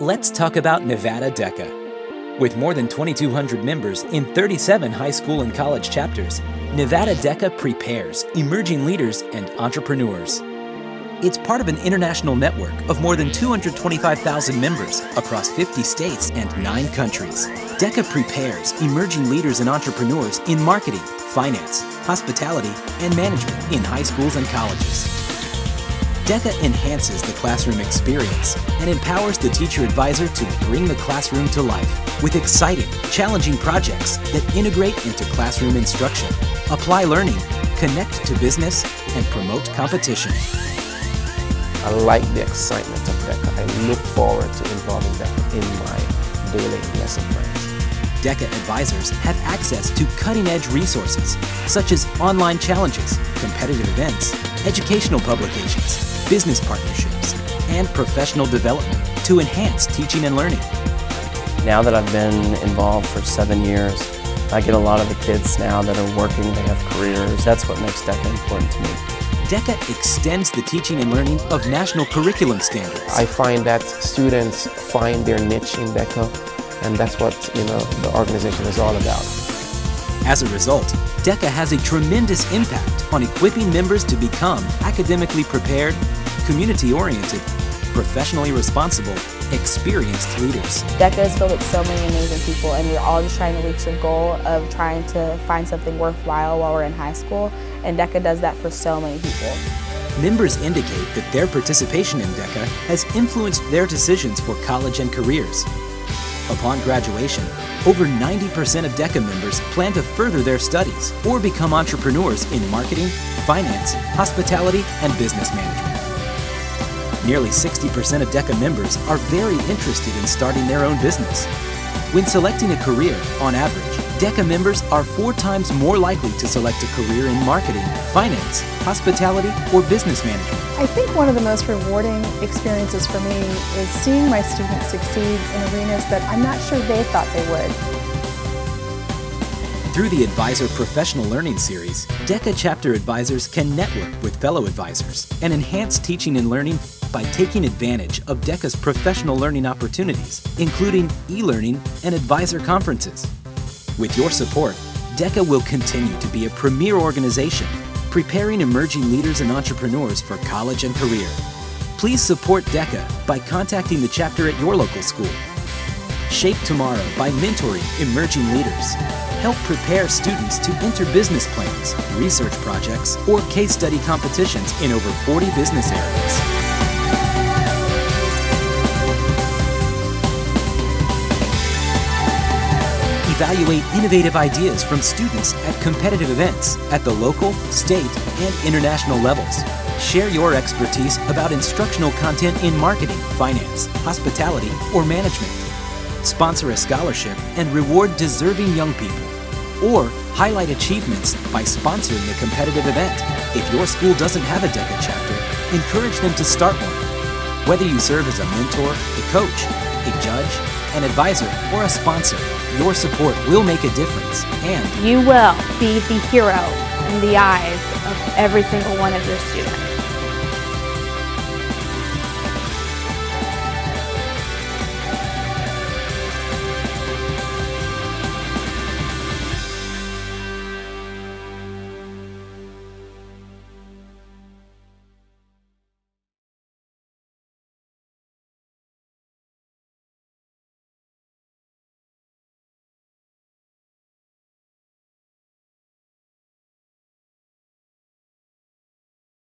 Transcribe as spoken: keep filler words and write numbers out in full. Let's talk about Nevada DECA. With more than twenty-two hundred members in thirty-seven high school and college chapters, Nevada DECA prepares emerging leaders and entrepreneurs. It's part of an international network of more than two hundred twenty-five thousand members across fifty states and nine countries. DECA prepares emerging leaders and entrepreneurs in marketing, finance, hospitality, and management in high schools and colleges. DECA enhances the classroom experience and empowers the teacher advisor to bring the classroom to life with exciting, challenging projects that integrate into classroom instruction, apply learning, connect to business, and promote competition. I like the excitement of DECA. I look forward to involving DECA in my daily lesson plans. DECA advisors have access to cutting-edge resources, such as online challenges, competitive events, educational publications, business partnerships, and professional development to enhance teaching and learning. Now that I've been involved for seven years, I get a lot of the kids now that are working, they have careers. That's what makes DECA important to me. DECA extends the teaching and learning of national curriculum standards. I find that students find their niche in DECA, and that's what, you know, the organization is all about. As a result, DECA has a tremendous impact on equipping members to become academically prepared, community-oriented, professionally responsible, experienced leaders. DECA is filled with so many amazing people, and we're all just trying to reach the goal of trying to find something worthwhile while we're in high school, and DECA does that for so many people. Members indicate that their participation in DECA has influenced their decisions for college and careers. Upon graduation, over ninety percent of DECA members plan to further their studies or become entrepreneurs in marketing, finance, hospitality, and business management. Nearly sixty percent of DECA members are very interested in starting their own business. When selecting a career, on average, DECA members are four times more likely to select a career in marketing, finance, hospitality, or business management. I think one of the most rewarding experiences for me is seeing my students succeed in arenas that I'm not sure they thought they would. Through the Advisor Professional Learning Series, DECA chapter advisors can network with fellow advisors and enhance teaching and learning by taking advantage of DECA's professional learning opportunities, including e-learning and advisor conferences. With your support, DECA will continue to be a premier organization, preparing emerging leaders and entrepreneurs for college and career. Please support DECA by contacting the chapter at your local school. Shape tomorrow by mentoring emerging leaders. Help prepare students to enter business plans, research projects, or case study competitions in over forty business areas. Evaluate innovative ideas from students at competitive events at the local, state, and international levels. Share your expertise about instructional content in marketing, finance, hospitality, or management. Sponsor a scholarship and reward deserving young people. Or highlight achievements by sponsoring a competitive event. If your school doesn't have a DECA chapter, encourage them to start one. Whether you serve as a mentor, a coach, a judge, an advisor, or a sponsor, your support will make a difference, and you will be the hero in the eyes of every single one of your students.